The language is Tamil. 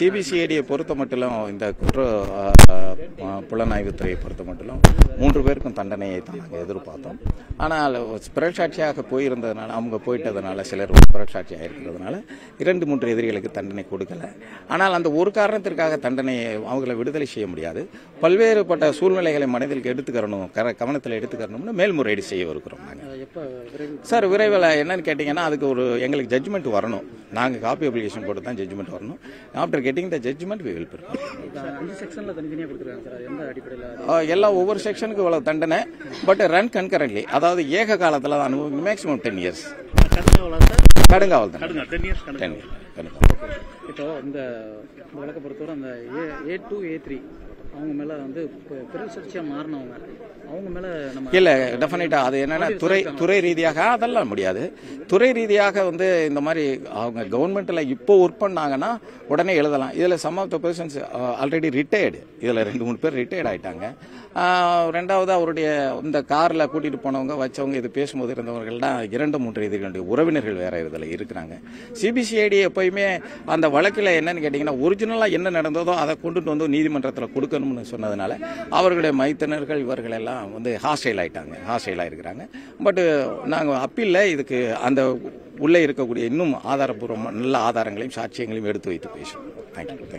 சிபிசிஐடியை பொறுத்த மட்டும் இந்த குற்ற புலனாய்வுத்துறையை பொறுத்த மட்டும் 3 பேருக்கும் தண்டனையை தான் நாங்கள் எதிர்பார்த்தோம். ஆனால் புறச்சாட்சியாக போயிருந்ததுனால அவங்க போயிட்டதுனால சிலர் புறச்சாட்சியாக இருக்கிறதுனால 2-3 எதிரிகளுக்கு தண்டனை கொடுக்கல. ஆனால் அந்த ஒரு காரணத்திற்காக தண்டனை அவங்களை விடுதலை செய்ய முடியாது. பல்வேறுபட்ட சூழ்நிலைகளை மனதில் எடுத்துக்கணும், கவனத்தில் எடுத்துக்கணும்னு மேல்முறையீடு செய்ய இருக்கிறோம் நாங்கள். சார் விரைவில் என்னன்னு கேட்டிங்கன்னா அதுக்கு ஒரு எங்களுக்கு ஜட்ஜ்மெண்ட் வரணும். நாங்கள் காப்பி அப்ளிகேஷன் போட்டு தான் ஜட்ஜ்மெண்ட் வரணும். After getting the judgment we will prepare. எல்லா ஒவ்வொரு செக்ஷனுக்கு இவ்வளவு தண்டனை, பட் ரன் கன்கரன்ட்லி, அதாவது ஏக காலத்தில் தான் அனுபவிக்கும். மேக்ஸிமம் 10 years கடுங்காவல் தான். இப்போ இந்த வழக்கை பொறுத்தவரை அந்த A2, A3 அவங்க மேல வந்து பெருசர்ச்சியா மாறினவங்க அவங்க மேல இல்ல டெஃபினட்டா அது என்னன்னா துறை ரீதியாக அதெல்லாம் முடியாது. துறை ரீதியாக வந்து இந்த மாதிரி அவங்க கவர்மெண்ட்ல இப்போ ஒர்க் பண்ணாங்கன்னா உடனே எழுதலாம். இதுல some of the persons already retired, இதுல 2-3 பேர் ரிட்டையர்ட் ஆயிட்டாங்க. ரெண்டாவது அவருடைய இந்த கார்ல கூட்டிட்டு போனவங்க வச்சவங்க இது பேசும்போது இருந்தவர்கள்லாம் 2-3 எதிர்களுடைய உறவினர்கள் வேற இதுல இருக்கிறாங்க. சிபிசிஐடி எப்பயுமே அந்த வழக்கில் என்னன்னு கேட்டீங்கன்னா ஒரிஜினலா என்ன நடந்ததோ அதை கொண்டுட்டு வந்து நீதிமன்றத்தில் கொடுக்கணும் சொன்னதுனால அவர்களுடைய மைத்தினர்கள் இவர்கள் எல்லாம் வந்து ஹாஸ்டைல் ஆயிட்டாங்க, ஹாஸ்டைல் ஆயிருக்கிறாங்க. பட் நாங்கள் அப்பீல்ல இதுக்கு அந்த உள்ளே இருக்கக்கூடிய இன்னும் ஆதாரபூர்வமான நல்ல ஆதாரங்களையும் சாட்சியங்களையும் எடுத்து வைத்து பேசுவோம். தேங்க்யூ.